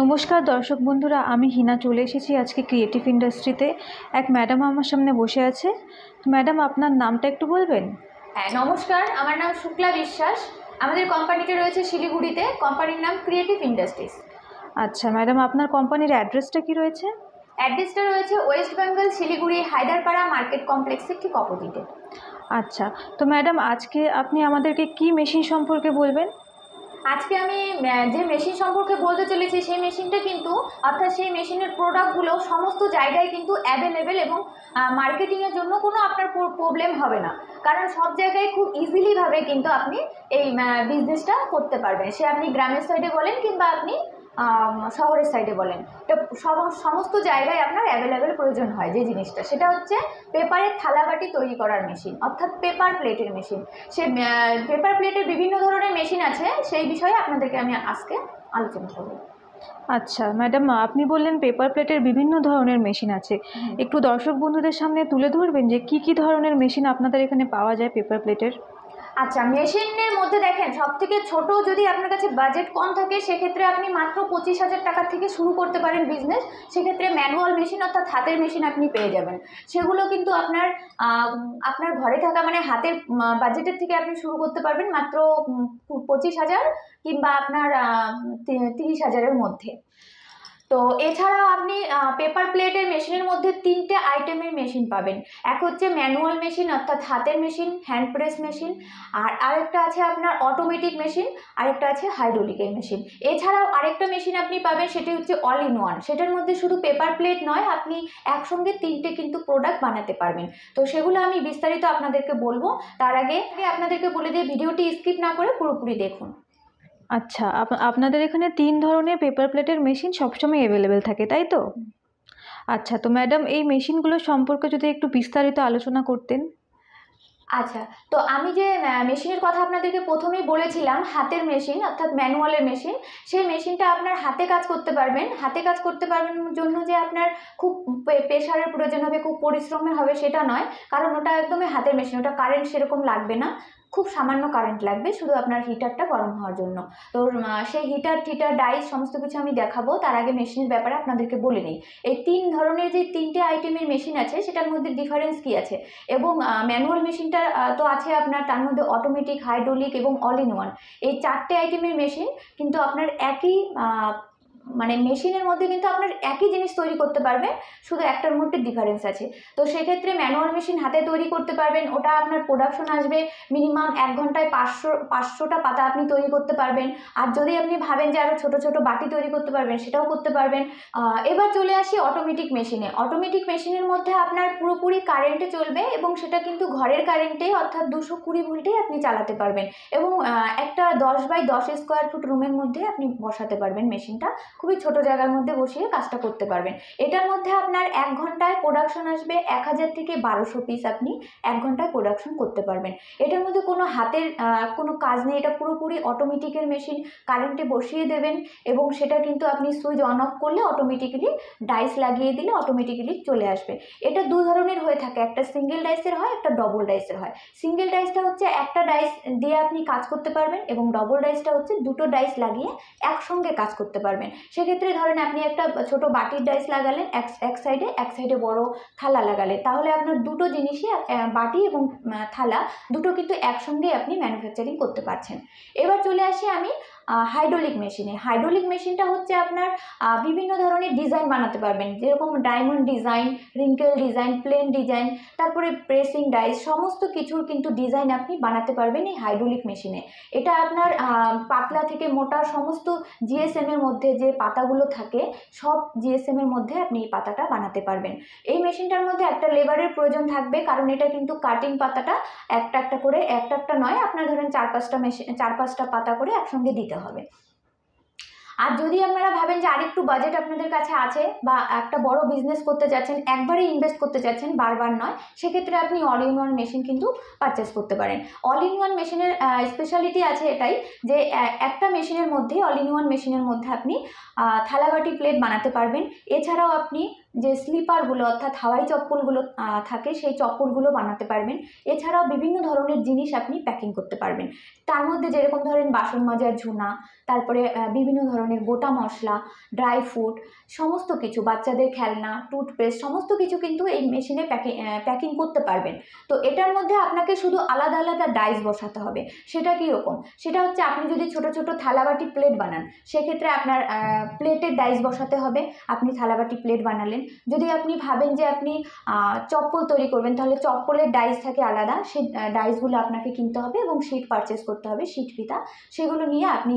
নমস্কার দর্শক বন্ধুরা, আমি হিনা চলে এসেছি আজকে ক্রিয়েটিভ ইন্ডাস্ট্রিতে। এক ম্যাডাম আমার সামনে বসে আছে। ম্যাডাম, আপনার নামটা একটু বলবেন? হ্যাঁ, নমস্কার, আমার নাম শুক্লা বিশ্বাস। আমাদের কোম্পানিটা রয়েছে শিলিগুড়িতে। কোম্পানির নাম ক্রিয়েটিভ ইন্ডাস্ট্রিজ। আচ্ছা ম্যাডাম, আপনার কোম্পানির অ্যাড্রেসটা কি রয়েছে? অ্যাড্রেসটা রয়েছে ওয়েস্ট বেঙ্গল, শিলিগুড়ি, হায়দারপাড়া মার্কেট কমপ্লেক্সের ঠিক অপোজিটে। আচ্ছা, তো ম্যাডাম আজকে আপনি আমাদেরকে কি মেশিন সম্পর্কে বলবেন? আজকে আমি যে মেশিন সম্পর্কে বলতে চলেছি সেই মেশিনটা কিন্তু, অর্থাৎ সেই মেশিনের প্রোডাক্টগুলো সমস্ত জায়গায় কিন্তু অ্যাভেলেবেল এবং মার্কেটিংয়ের জন্য কোনো আপনার প্রবলেম হবে না, কারণ সব জায়গায় খুব ইজিলিভাবে কিন্তু আপনি এই বিজনেসটা করতে পারবেন। সে আপনি গ্রামের সাইডে বলেন কিংবা আপনি শহরের সাইডে বলেন, এটা সমস্ত জায়গায় আপনার অ্যাভেলেবেল প্রয়োজন হয় যে জিনিসটা, সেটা হচ্ছে পেপারের থালাবাটি তৈরি করার মেশিন, অর্থাৎ পেপার প্লেটের মেশিন। সে পেপার প্লেটের বিভিন্ন ধরনের মেশিন আছে, সেই বিষয়ে আপনাদেরকে আমি আজকে আলোচনা করব। আচ্ছা ম্যাডাম, আপনি বললেন পেপার প্লেটের বিভিন্ন ধরনের মেশিন আছে, একটু দর্শক বন্ধুদের সামনে তুলে ধরবেন যে কি কি ধরনের মেশিন আপনাদের এখানে পাওয়া যায় পেপার প্লেটের? আচ্ছা, মেশিনের মধ্যে দেখেন সবথেকে ছোট, যদি আপনার কাছে বাজেট কম থাকে সেক্ষেত্রে আপনি মাত্র 25,000 টাকা থেকে শুরু করতে পারেন বিজনেস। সেক্ষেত্রে ম্যানুয়াল মেশিন অর্থাৎ হাতের মেশিন আপনি পেয়ে যাবেন। সেগুলো কিন্তু আপনার ঘরে থাকা, মানে হাতের বাজেটের থেকে আপনি শুরু করতে পারবেন মাত্র 25,000 কিংবা আপনার 30,000-এর মধ্যে। তো এছাড়াও আপনি পেপার প্লেটের মেশিনের মধ্যে 3টে আইটেমের মেশিন পাবেন। এক হচ্ছে ম্যানুয়াল মেশিন অর্থাৎ হাতের মেশিন, হ্যান্ড প্রেস মেশিন, আর আরেকটা আছে আপনার অটোমেটিক মেশিন, আরেকটা আছে হাইড্রোলিকের মেশিন। এছাড়াও আরেকটা মেশিন আপনি পাবেন, সেটি হচ্ছে অল ইন ওয়ান। সেটার মধ্যে শুধু পেপার প্লেট নয়, আপনি একসঙ্গে 3টে কিন্তু প্রোডাক্ট বানাতে পারবেন। তো সেগুলো আমি বিস্তারিত আপনাদেরকে বলবো, তার আগে আপনাদেরকে বলে দিয়ে ভিডিওটি স্কিপ না করে পুরোপুরি দেখুন। আচ্ছা, আপনাদের এখানে 3 ধরনের পেপার প্লেটের মেশিন সবসময় অ্যাভেলেবেল থাকে, তাই তো? আচ্ছা, তো ম্যাডাম এই মেশিনগুলো সম্পর্কে যদি একটু বিস্তারিত আলোচনা করতেন। আচ্ছা, তো আমি যে মেশিনের কথা আপনাদেরকে প্রথমেই বলেছিলাম, হাতের মেশিন অর্থাৎ ম্যানুয়ালের মেশিন, সেই মেশিনটা আপনার হাতে কাজ করতে পারবেন। হাতে কাজ করতে পারবেন জন্য যে আপনার খুব প্রেশারের প্রয়োজন হবে, খুব পরিশ্রমের হবে, সেটা নয়, কারণ ওটা একদমই হাতের মেশিন, ওটা কারেন্ট সেরকম লাগবে না, খুব সামান্য কারেন্ট লাগবে শুধু আপনার হিটারটা গরম হওয়ার জন্য। তো সেই হিটার ডাইস সমস্ত কিছু আমি দেখাবো, তার আগে মেশিনের ব্যাপারে আপনাদেরকে বলে নিই। এই 3 ধরনের যে 3টে আইটেমের মেশিন আছে সেটার মধ্যে ডিফারেন্স কী আছে, এবং ম্যানুয়াল মেশিনটা তো আছে আপনার, তার মধ্যে অটোমেটিক, হাইড্রোলিক এবং অল ইন ওয়ান, এই 4টে আইটেমের মেশিন কিন্তু আপনার একই, মানে মেশিনের মধ্যে কিন্তু আপনার একই জিনিস তৈরি করতে পারবেন, শুধু একটার মধ্যে ডিফারেন্স আছে। তো সেক্ষেত্রে ম্যানুয়াল মেশিন হাতে তৈরি করতে পারবেন, ওটা আপনার প্রোডাকশন আসবে মিনিমাম 1 ঘন্টায় 500টা পাতা আপনি তৈরি করতে পারবেন। আর যদি আপনি ভাবেন যে আরও ছোটো ছোটো বাটি তৈরি করতে পারবেন, সেটাও করতে পারবেন। এবার চলে আসি অটোমেটিক মেশিনে। অটোমেটিক মেশিনের মধ্যে আপনার পুরোপুরি কারেন্টে চলবে এবং সেটা কিন্তু ঘরের কারেন্টে অর্থাৎ 220 ভোল্টেই আপনি চালাতে পারবেন, এবং একটা 10x10 স্কোয়ার ফুট রুমের মধ্যে আপনি বসাতে পারবেন মেশিনটা, খুবই ছোটো জায়গার মধ্যে বসিয়ে কাজটা করতে পারবেন। এটার মধ্যে আপনার 1 ঘন্টায় প্রোডাকশন আসবে 1000 থেকে 1200 পিস, আপনি 1 ঘন্টায় প্রোডাকশন করতে পারবেন। এটার মধ্যে কোনো হাতের কোনো কাজ নেই, এটা পুরোপুরি অটোমেটিকের মেশিন, কারেন্টে বসিয়ে দেবেন এবং সেটা কিন্তু আপনি সুইচ অন অফ করলে অটোমেটিক্যালি, ডাইস লাগিয়ে দিলে অটোমেটিক্যালি চলে আসবে। এটা 2 ধরনের হয়ে থাকে, একটা সিঙ্গেল ডাইসের হয়, একটা ডবল ডাইসের হয়। সিঙ্গেল ডাইসটা হচ্ছে একটা ডাইস দিয়ে আপনি কাজ করতে পারবেন, এবং ডবল ডাইসটা হচ্ছে 2টো ডাইস লাগিয়ে একসঙ্গে কাজ করতে পারবেন। সেক্ষেত্রে ধরেন আপনি একটা ছোট বাটির ডাইস লাগালেন এক সাইডে বড় থালা লাগালেন, তাহলে আপনার 2টো জিনিসই, বাটি এবং থালা 2টো কিন্তু একসঙ্গে আপনি ম্যানুফ্যাকচারিং করতে পারছেন। এবার চলে আসি আমি হাইড্রোলিক মেশিনে। হাইড্রোলিক মেশিনটা হচ্ছে আপনার বিভিন্ন ধরনের ডিজাইন বানাতে পারবেন, যেরকম diamond design, wrinkle design, plain design, তারপরে প্রেসিং ডাইস, সমস্ত কিছুর কিন্তু ডিজাইন আপনি বানাতে পারবেন এই হাইড্রোলিক মেশিনে। এটা আপনার পাতলা থেকে মোটা সমস্ত জিএসএমের মধ্যে যে পাতাগুলো থাকে, সব জিএসএমের মধ্যে আপনি এই পাতাটা বানাতে পারবেন। এই মেশিনটার মধ্যে একটা লেবারের প্রয়োজন থাকবে, কারণ এটা কিন্তু কাটিং পাতাটা একটা করে, একটা নয়, আপনার ধরেন 4-5টা পাতা করে একসঙ্গে দিতে হবে। আর যদি আপনারা ভাবেন যে আরেকটু বাজেট আপনাদের কাছে আছে বা একটা বড় বিজনেস করতে যাচ্ছেন, একবারে ইনভেস্ট করতে যাচ্ছেন, বারবার নয়, সেক্ষেত্রে আপনি অল ইন ওয়ান মেশিন কিন্তু পারচেস করতে পারেন। অল ইন ওয়ান মেশিনের স্পেশালিটি আছে এটাই যে একটা মেশিনের মধ্যে, অল ইন ওয়ান মেশিনের মধ্যে আপনি থালাবাটি প্লেট বানাতে পারবেন। এছাড়াও আপনি যে স্লিপারগুলো অর্থাৎ হাওয়াই চপ্পলগুলো থাকে সেই চপ্পলগুলো বানাতে পারবেন। এছাড়াও বিভিন্ন ধরনের জিনিস আপনি প্যাকিং করতে পারবেন, তার মধ্যে যেরকম ধরেন বাসন মাজার ঝুনা, তারপরে বিভিন্ন ধরনের গোটা মশলা, ড্রাই ফ্রুট, সমস্ত কিছু, বাচ্চাদের খেলনা, টুথপেস্ট, সমস্ত কিছু কিন্তু এই মেশিনে প্যাকিং করতে পারবেন। তো এটার মধ্যে আপনাকে শুধু আলাদা আলাদা ডাইস বসাতে হবে। সেটা কীরকম? সেটা হচ্ছে আপনি যদি ছোটো ছোটো থালাবাটি প্লেট বানান, সেক্ষেত্রে আপনার প্লেটের ডাইস বসাতে হবে। আপনি থালাবাটি প্লেট বানালেন, যদি আপনি ভাবেন যে আপনি চপ্পল তৈরি করবেন, তাহলে চপ্পলের ডাইস থাকে আলাদা, সেই ডাইসগুলো আপনাকে কিনতে হবে এবং শীট পারচেস করতে হবে, শীট ফিতা, সেগুলো নিয়ে আপনি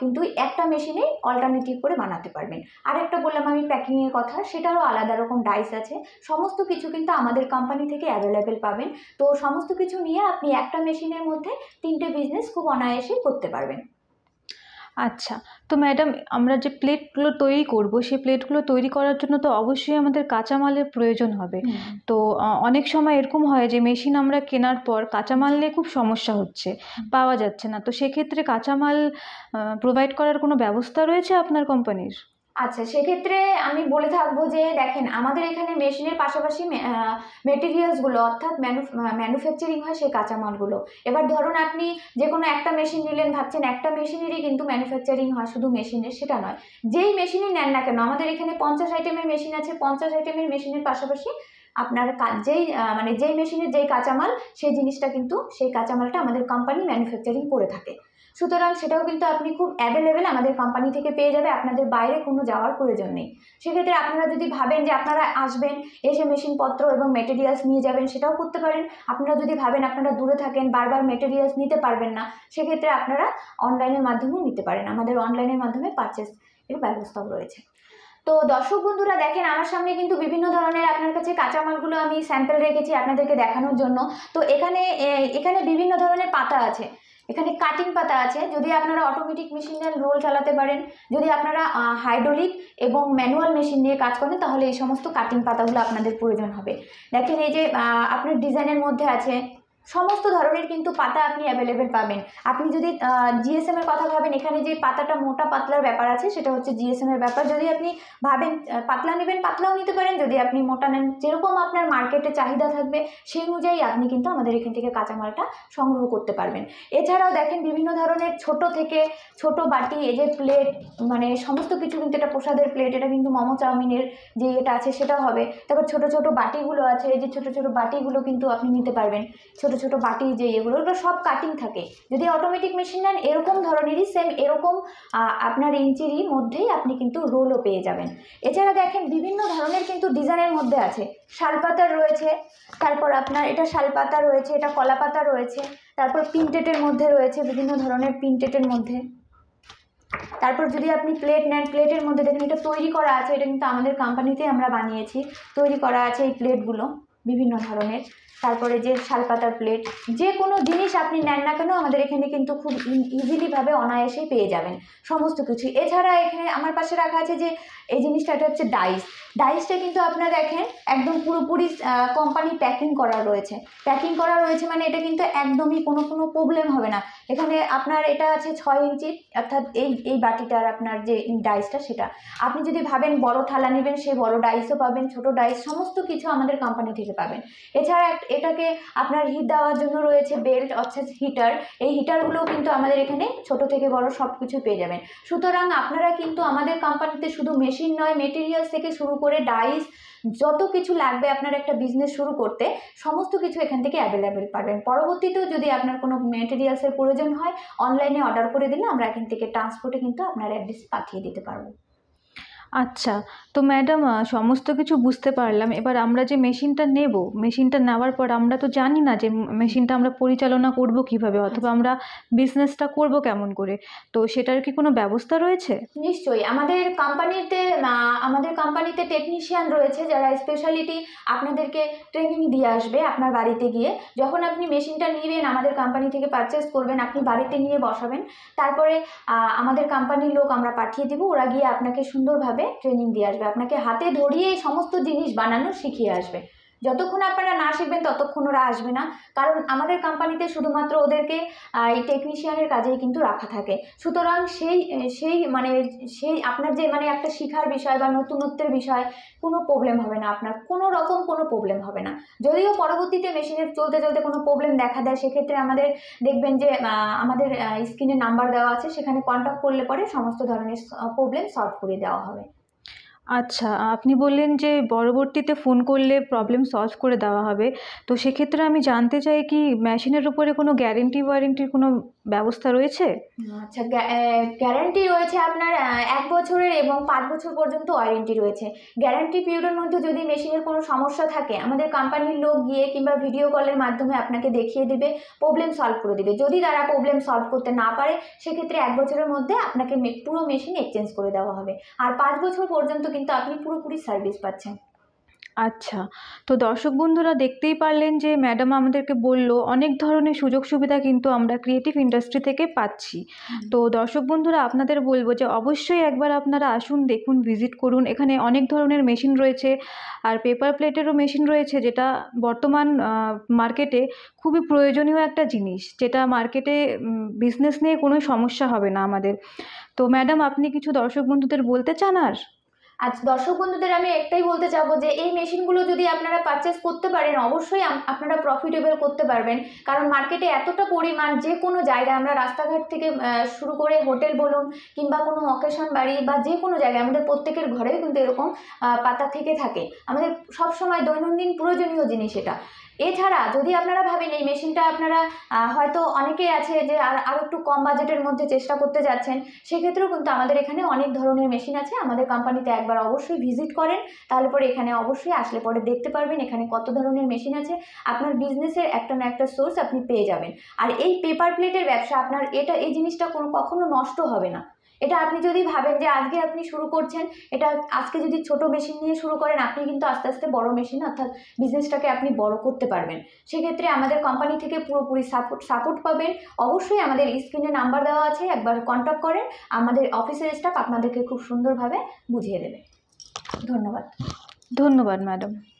কিন্তু একটা মেশিনে অল্টারনেটিভ করে বানাতে পারবেন। আরেকটা বললাম আমি প্যাকিংয়ের কথা, সেটারও আলাদা রকম ডাইস আছে। সমস্ত কিছু কিন্তু আমাদের কোম্পানি থেকে অ্যাভেলেবেল পাবেন। তো সমস্ত কিছু নিয়ে আপনি একটা মেশিনের মধ্যে তিনটে বিজনেস খুব অনায়াসেই করতে পারবেন। আচ্ছা, তো ম্যাডাম আমরা যে প্লেটগুলো তৈরি করব, সেই প্লেটগুলো তৈরি করার জন্য তো অবশ্যই আমাদের কাঁচামালের প্রয়োজন হবে। তো অনেক সময় এরকম হয় যে মেশিন আমরা কেনার পর কাঁচামাল নিয়ে খুব সমস্যা হচ্ছে, পাওয়া যাচ্ছে না। তো সেক্ষেত্রে কাঁচামাল প্রোভাইড করার কোনো ব্যবস্থা রয়েছে আপনার কোম্পানির? আচ্ছা, সেক্ষেত্রে আমি বলে থাকবো যে দেখেন, আমাদের এখানে মেশিনের পাশাপাশি মেটেরিয়ালসগুলো অর্থাৎ ম্যানুফ্যাকচারিং হয় সেই কাঁচামালগুলো। এবার ধরুন আপনি যে কোনো একটা মেশিন নিলেন, ভাবছেন একটা মেশিনেরই কিন্তু ম্যানুফ্যাকচারিং হয় শুধু মেশিনের, সেটা নয়। যেই মেশিনই নেন না কেন, আমাদের এখানে 50 আইটেমের মেশিন আছে। 50 আইটেমের মেশিনের পাশাপাশি আপনার যেই মানে যেই মেশিনের যেই কাঁচামাল, সেই জিনিসটা কিন্তু, সেই কাঁচামালটা আমাদের কোম্পানি ম্যানুফ্যাকচারিং করে থাকে। সুতরাং সেটাও কিন্তু আপনি খুব অ্যাভেলেবেল আমাদের কোম্পানি থেকে পেয়ে যাবে, আপনাদের বাইরে কোনো যাওয়ার প্রয়োজন নেই। সেক্ষেত্রে আপনারা যদি ভাবেন যে আপনারা আসবেন, এসে মেশিনপত্র এবং মেটেরিয়ালস নিয়ে যাবেন, সেটাও করতে পারেন। আপনারা যদি ভাবেন আপনারা দূরে থাকেন, বারবার মেটেরিয়ালস নিতে পারবেন না, সেক্ষেত্রে আপনারা অনলাইনের মাধ্যমেও নিতে পারেন। আমাদের অনলাইনের মাধ্যমে পারচেস এর ব্যবস্থাও রয়েছে। তো দর্শক বন্ধুরা দেখেন, আমার সামনে কিন্তু বিভিন্ন ধরনের আপনার কাছে কাঁচামালগুলো আমি স্যাম্পল রেখেছি আপনাদেরকে দেখানোর জন্য। তো এখানে বিভিন্ন ধরনের পাতা আছে, এখানে কাটিং পাতা আছে। যদি আপনারা অটোমেটিক মেশিনের রোল চালাতে পারেন, যদি আপনারা হাইড্রোলিক এবং ম্যানুয়াল মেশিন নিয়ে কাজ করেন, তাহলে এই সমস্ত কাটিং পাতাগুলো আপনাদের প্রয়োজন হবে। দেখেন এই যে আপনার ডিজাইনের মধ্যে আছে, সমস্ত ধরনের কিন্তু পাতা আপনি অ্যাভেলেবেল পাবেন। আপনি যদি জিএসএমের কথা ভাবেন, এখানে যে পাতাটা মোটা পাতলার ব্যাপার আছে, সেটা হচ্ছে জিএসএমের ব্যাপার। যদি আপনি ভাবেন পাতলা নেবেন, পাতলাও নিতে পারেন। যদি আপনি মোটা নেন, যেরকম আপনার মার্কেটে চাহিদা থাকবে সেই অনুযায়ী আপনি কিন্তু আমাদের এখান থেকে কাঁচামালটা সংগ্রহ করতে পারবেন। এছাড়াও দেখেন বিভিন্ন ধরনের ছোট বাটি, এই যে প্লেট, মানে সমস্ত কিছু কিন্তু, এটা প্রসাদের প্লেট, এটা কিন্তু মোমো চাউমিনের যে এটা আছে সেটা হবে। তারপর ছোট বাটিগুলো আছে, এই যে ছোট বাটিগুলো কিন্তু আপনি নিতে পারবেন। ছোট বাটি যে এগুলো, ওটা সব কাটিং থাকে। যদি অটোমেটিক মেশিন নেন, এরকম ধরনেরই সেম এরকম আপনার ইঞ্চিরই মধ্যেই আপনি কিন্তু রোলও পেয়ে যাবেন। এছাড়া দেখেন বিভিন্ন ধরনের কিন্তু ডিজাইনের মধ্যে আছে, শালপাতা রয়েছে, তারপর আপনার এটা শালপাতা রয়েছে, এটা কলাপাতা রয়েছে, তারপর প্রিন্টেটের মধ্যে রয়েছে, বিভিন্ন ধরনের প্রিন্টেটের মধ্যে। তারপর যদি আপনি প্লেট নেন, প্লেটের মধ্যে দেখেন এটা তৈরি করা আছে, এটা কিন্তু আমাদের কোম্পানিতেই আমরা বানিয়েছি, তৈরি করা আছে এই প্লেটগুলো বিভিন্ন ধরনের। তারপরে যে শালপাতার প্লেট, যে কোনো জিনিস আপনি নেন না কেন, আমাদের এখানে কিন্তু খুব ইজিলিভাবে অনায়াসেই পেয়ে যাবেন সমস্ত কিছু। এছাড়া এখানে আমার পাশে রাখা আছে যে এই জিনিসটা, এটা হচ্ছে ডাইস। ডাইসটা কিন্তু আপনারা দেখেন একদম পুরোপুরি কোম্পানি প্যাকিং করা রয়েছে, মানে এটা কিন্তু একদমই কোনো প্রবলেম হবে না। এখানে আপনার এটা আছে 6 ইঞ্চি, অর্থাৎ এই বাটিটার আপনার যে ডাইসটা, সেটা আপনি যদি ভাবেন বড় থালা নেবেন, সেই বড় ডাইসও পাবেন, ছোট ডাইস সমস্ত কিছু আমাদের কোম্পানি থেকে পাবেন। এছাড়া এটাকে আপনার হিট দেওয়ার জন্য রয়েছে বেল্ট, অর্থাৎ হিটার। এই হিটারগুলোও কিন্তু আমাদের এখানে ছোট থেকে বড় সব কিছু পেয়ে যাবেন। সুতরাং আপনারা কিন্তু আমাদের কোম্পানিতে শুধু মেশিন নয়, মেটেরিয়ালস থেকে শুরু করে ডাইস, যত কিছু লাগবে আপনার একটা বিজনেস শুরু করতে, সমস্ত কিছু এখান থেকে অ্যাভেলেবেল পাবেন। পরবর্তীতেও যদি আপনার কোনো মেটেরিয়ালসের প্রয়োজন হয়, অনলাইনে অর্ডার করে দিলে আমরা এখান থেকে ট্রান্সপোর্টে কিন্তু আপনার অ্যাড্রেস পাঠিয়ে দিতে পারবো। আচ্ছা, তো ম্যাডাম সমস্ত কিছু বুঝতে পারলাম। এবার আমরা যে মেশিনটা নেওয়ার পর আমরা তো জানি না যে মেশিনটা আমরা পরিচালনা করব কিভাবে, অথবা আমরা বিজনেসটা করব কেমন করে, তো সেটার কি কোনো ব্যবস্থা রয়েছে? নিশ্চয়ই, আমাদের কোম্পানিতে টেকনিশিয়ান রয়েছে, যারা স্পেশালিটি আপনাদেরকে ট্রেনিং দিয়ে আসবে। আপনার বাড়িতে গিয়ে যখন আপনি মেশিনটা নেবেন, আমাদের কোম্পানি থেকে পারচেস করবেন, আপনি বাড়িতে নিয়ে বসাবেন, তারপরে আমাদের কোম্পানির লোক আমরা পাঠিয়ে দেবো, ওরা গিয়ে আপনাকে সুন্দরভাবে ট্রেনিং দিয়ে আসবে, আপনাকে হাতে ধরিয়ে সমস্ত জিনিস বানানো শিখিয়ে আসবে। যতক্ষণ আপনারা না শিখবেন ততক্ষণ ওরা আসবে না, কারণ আমাদের কোম্পানিতে শুধুমাত্র ওদেরকে এই টেকনিশিয়ানের কাজেই কিন্তু রাখা থাকে। সুতরাং সেই আপনার যে একটা শিখার বিষয় বা নতুনত্বের বিষয় কোনো প্রবলেম হবে না, আপনার কোনো রকম কোনো প্রবলেম হবে না। যদিও পরবর্তীতে মেশিনের চলতে চলতে কোনো প্রবলেম দেখা দেয়, সেক্ষেত্রে আমাদের দেখবেন যে আমাদের স্ক্রিনে নাম্বার দেওয়া আছে, সেখানে কন্ট্যাক্ট করলে পরে সমস্ত ধরনের প্রবলেম সলভ করে দেওয়া হবে। আচ্ছা, আপনি বললেন যে পরবর্তীতে ফোন করলে প্রবলেম সলভ করে দেওয়া হবে, তো সেক্ষেত্রে আমি জানতে চাই কি মেশিনের উপরে কোনো গ্যারেন্টি ওয়ারেন্টির কোনো ব্যবস্থা রয়েছে? আচ্ছা, গ্যারেন্টি রয়েছে আপনার 1 বছরের এবং 5 বছর পর্যন্ত ওয়ারেন্টি রয়েছে। গ্যারেন্টি পিরিয়ডের মধ্যে যদি মেশিনের কোনো সমস্যা থাকে, আমাদের কোম্পানির লোক গিয়ে কিংবা ভিডিও কলের মাধ্যমে আপনাকে দেখিয়ে দেবে, প্রবলেম সলভ করে দেবে। যদি তারা প্রবলেম সলভ করতে না পারে, সেক্ষেত্রে 1 বছরের মধ্যে আপনাকে পুরো মেশিন এক্সচেঞ্জ করে দেওয়া হবে, আর 5 বছর পর্যন্ত কিন্তু আপনি পুরোপুরি সার্ভিস পাচ্ছেন। আচ্ছা, তো দর্শক বন্ধুরা দেখতেই পারলেন যে ম্যাডাম আমাদেরকে বলল অনেক ধরনের সুযোগ সুবিধা কিন্তু আমরা ক্রিয়েটিভ ইন্ডাস্ট্রি থেকে পাচ্ছি। তো দর্শক বন্ধুরা আপনাদের বলবো যে অবশ্যই একবার আপনারা আসুন, দেখুন, ভিজিট করুন। এখানে অনেক ধরনের মেশিন রয়েছে, আর পেপার প্লেটেরও মেশিন রয়েছে, যেটা বর্তমান মার্কেটে খুবই প্রয়োজনীয় একটা জিনিস, যেটা মার্কেটে বিজনেস নিয়ে কোনো সমস্যা হবে না আমাদের। তো ম্যাডাম আপনি কিছু দর্শক বন্ধুদের বলতে চান? আর আজ দর্শক বন্ধুদের আমি একটাই বলতে চাবো যে এই মেশিনগুলো যদি আপনারা পারচেস করতে পারেন, অবশ্যই আপনারা প্রফিটেবল করতে পারবেন, কারণ মার্কেটে এতটা পরিমাণ যে কোনো জায়গায় আমরা রাস্তাঘাট থেকে শুরু করে হোটেল বলুন কিংবা কোনো অকেশন বাড়ি বা যে কোনো জায়গায় আমাদের প্রত্যেকের ঘরেই কিন্তু এরকম পাতা থেকে থাকে, আমাদের সবসময় দৈনন্দিন প্রয়োজনীয় জিনিস এটা। এছাড়া যদি আপনারা ভাবেন এই মেশিনটা আপনারা হয়তো অনেকেই আছে যে আর একটু কম বাজেটের মধ্যে চেষ্টা করতে যাচ্ছেন, সেক্ষেত্রেও কিন্তু আমাদের এখানে অনেক ধরনের মেশিন আছে। আমাদের কোম্পানিতে একবার অবশ্যই ভিজিট করেন, তাহলে পরে এখানে অবশ্যই আসলে পরে দেখতে পারবেন এখানে কত ধরনের মেশিন আছে। আপনার বিজনেসের একটা না একটা সোর্স আপনি পেয়ে যাবেন। আর এই পেপার প্লেটের ব্যবসা আপনার এই জিনিসটা কখনো নষ্ট হবে না। এটা আপনি যদি ভাবেন যে আজকে আপনি শুরু করছেন, এটা আজকে যদি ছোট মেশিন নিয়ে শুরু করেন, আপনি কিন্তু আস্তে আস্তে বড় মেশিন অর্থাৎ বিজনেসটাকে আপনি বড় করতে পারবেন। সেক্ষেত্রে আমাদের কোম্পানি থেকে পুরোপুরি সাপোর্ট পাবেন। অবশ্যই আমাদের স্ক্রিনে নাম্বার দেওয়া আছে, একবার কন্ট্যাক্ট করেন, আমাদের অফিসের স্টাফ আপনাদেরকে খুব সুন্দরভাবে বুঝিয়ে দেবে। ধন্যবাদ ম্যাডাম।